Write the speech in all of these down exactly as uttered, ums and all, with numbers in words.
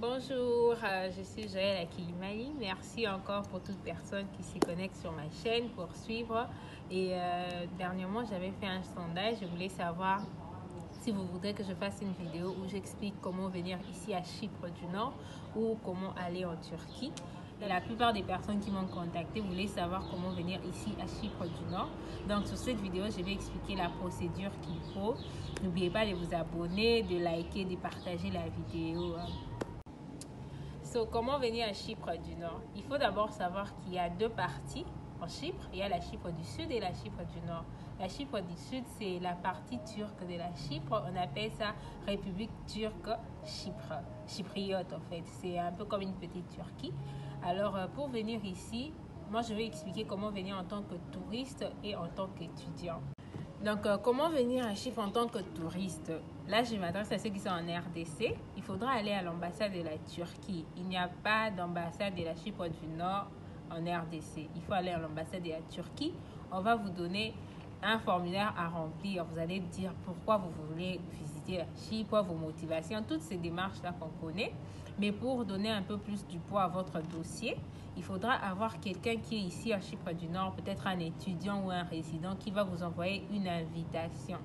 Bonjour, je suis Joëlle Akilimaï. Merci encore pour toute personne qui s'y connecte sur ma chaîne pour suivre. Et euh, dernièrement, j'avais fait un sondage. Je voulais savoir si vous voudrez que je fasse une vidéo où j'explique comment venir ici à Chypre du Nord ou comment aller en Turquie. Et la plupart des personnes qui m'ont contacté voulaient savoir comment venir ici à Chypre du Nord. Donc sur cette vidéo, je vais expliquer la procédure qu'il faut. N'oubliez pas de vous abonner, de liker, de partager la vidéo. So, comment venir à Chypre du Nord? Il faut d'abord savoir qu'il y a deux parties en Chypre. Il y a la Chypre du Sud et la Chypre du Nord. La Chypre du Sud, c'est la partie turque de la Chypre. On appelle ça République turque Chypre. Chypriote, en fait. C'est un peu comme une petite Turquie. Alors, pour venir ici, moi, je vais expliquer comment venir en tant que touriste et en tant qu'étudiant. Donc, euh, comment venir à Chypre en tant que touriste? Là, je m'adresse à ceux qui sont en R D C. Il faudra aller à l'ambassade de la Turquie. Il n'y a pas d'ambassade de la Chypre du Nord en R D C. Il faut aller à l'ambassade de la Turquie. On va vous donner un formulaire à remplir. Vous allez dire pourquoi vous voulez visiter la Chypre, vos motivations, toutes ces démarches-là qu'on connaît. Mais pour donner un peu plus du poids à votre dossier, il faudra avoir quelqu'un qui est ici à Chypre du Nord, peut-être un étudiant ou un résident qui va vous envoyer une invitation.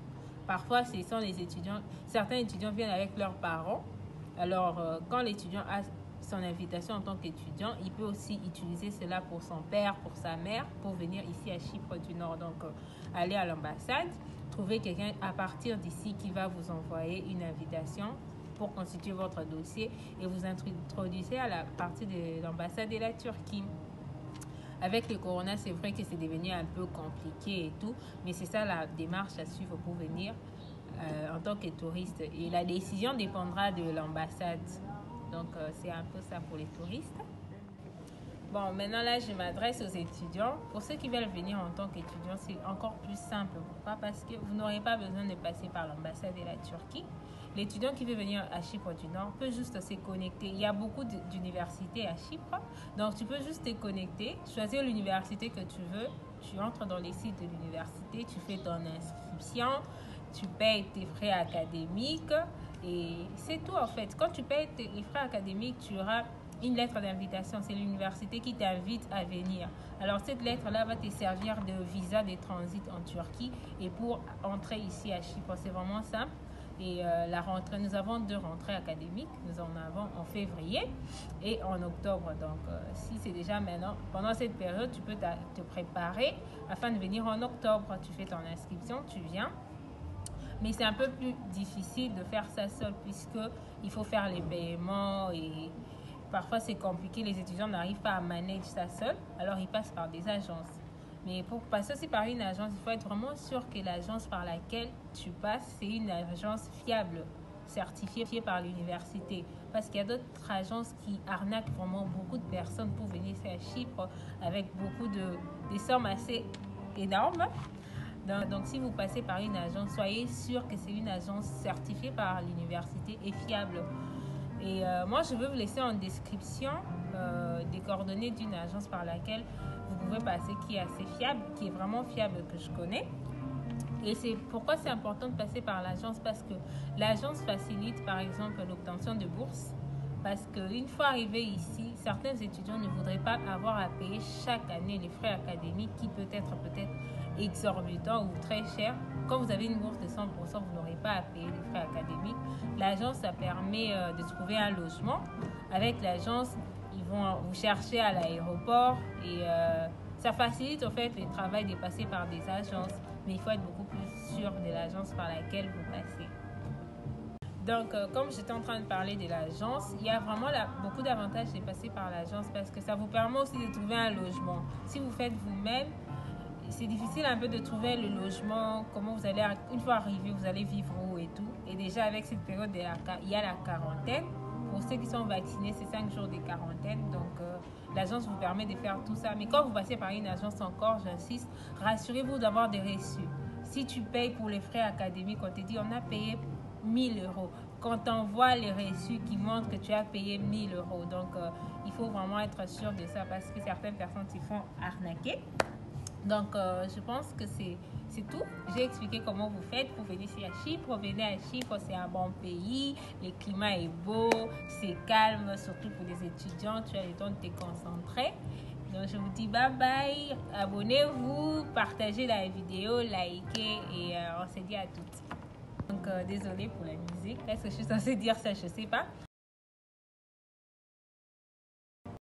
Parfois, ce sont les étudiants, certains étudiants viennent avec leurs parents. Alors, euh, quand l'étudiant a son invitation en tant qu'étudiant, il peut aussi utiliser cela pour son père, pour sa mère, pour venir ici à Chypre du Nord. Donc, euh, aller à l'ambassade, trouver quelqu'un à partir d'ici qui va vous envoyer une invitation pour constituer votre dossier et vous introduisez à la partie de l'ambassade de la Turquie. Avec le corona, c'est vrai que c'est devenu un peu compliqué et tout, mais c'est ça la démarche à suivre pour venir euh, en tant que touriste. Et la décision dépendra de l'ambassade. Donc, euh, c'est un peu ça pour les touristes. Bon, maintenant là, je m'adresse aux étudiants. Pour ceux qui veulent venir en tant qu'étudiants, c'est encore plus simple. Pourquoi? Parce que vous n'aurez pas besoin de passer par l'ambassade de la Turquie. L'étudiant qui veut venir à Chypre du Nord peut juste se connecter. Il y a beaucoup d'universités à Chypre. Donc, tu peux juste te connecter, choisir l'université que tu veux. Tu entres dans les sites de l'université, tu fais ton inscription, tu payes tes frais académiques et c'est tout en fait. Quand tu payes tes frais académiques, tu auras une lettre d'invitation, c'est l'université qui t'invite à venir. Alors cette lettre-là va te servir de visa de transit en Turquie et pour entrer ici à Chypre, c'est vraiment simple. Et euh, la rentrée, nous avons deux rentrées académiques, nous en avons en février et en octobre. Donc euh, si c'est déjà maintenant, pendant cette période, tu peux te préparer afin de venir en octobre. Tu fais ton inscription, tu viens. Mais c'est un peu plus difficile de faire ça seul puisqu'il faut faire les paiements et parfois, c'est compliqué, les étudiants n'arrivent pas à manager ça seuls, alors ils passent par des agences. Mais pour passer aussi par une agence, il faut être vraiment sûr que l'agence par laquelle tu passes, c'est une agence fiable, certifiée par l'université. Parce qu'il y a d'autres agences qui arnaquent vraiment beaucoup de personnes pour venir ici à Chypre avec beaucoup de des sommes assez énormes. Donc, donc si vous passez par une agence, soyez sûr que c'est une agence certifiée par l'université et fiable. Et euh, moi, je veux vous laisser en description euh, des coordonnées d'une agence par laquelle vous pouvez passer qui est assez fiable, qui est vraiment fiable que je connais. Et c'est pourquoi c'est important de passer par l'agence, parce que l'agence facilite par exemple l'obtention de bourses. Parce qu'une fois arrivé ici, certains étudiants ne voudraient pas avoir à payer chaque année les frais académiques qui peut être peut-être exorbitants ou très chers. Quand vous avez une bourse de cent pour cent, vous n'aurez pas à payer les frais académiques. L'agence, ça permet de trouver un logement. Avec l'agence, ils vont vous chercher à l'aéroport et euh, ça facilite en fait le travail de passer par des agences. Mais il faut être beaucoup plus sûr de l'agence par laquelle vous passez. Donc, euh, comme j'étais en train de parler de l'agence, il y a vraiment la, beaucoup d'avantages de passer par l'agence parce que ça vous permet aussi de trouver un logement. Si vous faites vous-même, c'est difficile un peu de trouver le logement, comment vous allez, une fois arrivé, vous allez vivre où et tout. Et déjà, avec cette période, de la, il y a la quarantaine. Pour ceux qui sont vaccinés, c'est cinq jours de quarantaine. Donc, euh, l'agence vous permet de faire tout ça. Mais quand vous passez par une agence encore, j'insiste, rassurez-vous d'avoir des reçus. Si tu payes pour les frais académiques, on te dit, on a payé mille euros. Quand on voit les reçus qui montrent que tu as payé mille euros, donc euh, il faut vraiment être sûr de ça parce que certaines personnes s'y font arnaquer. Donc, euh, je pense que c'est tout. J'ai expliqué comment vous faites pour venir ici à Chypre. Venez à Chypre, c'est un bon pays. Le climat est beau, c'est calme, surtout pour les étudiants. Tu as le temps de te concentrer. Donc, je vous dis bye bye. Abonnez-vous, partagez la vidéo, likez et euh, on se dit à toutes. Donc, euh, désolée pour la musique. Est-ce que je suis censée dire ça? Je ne sais pas.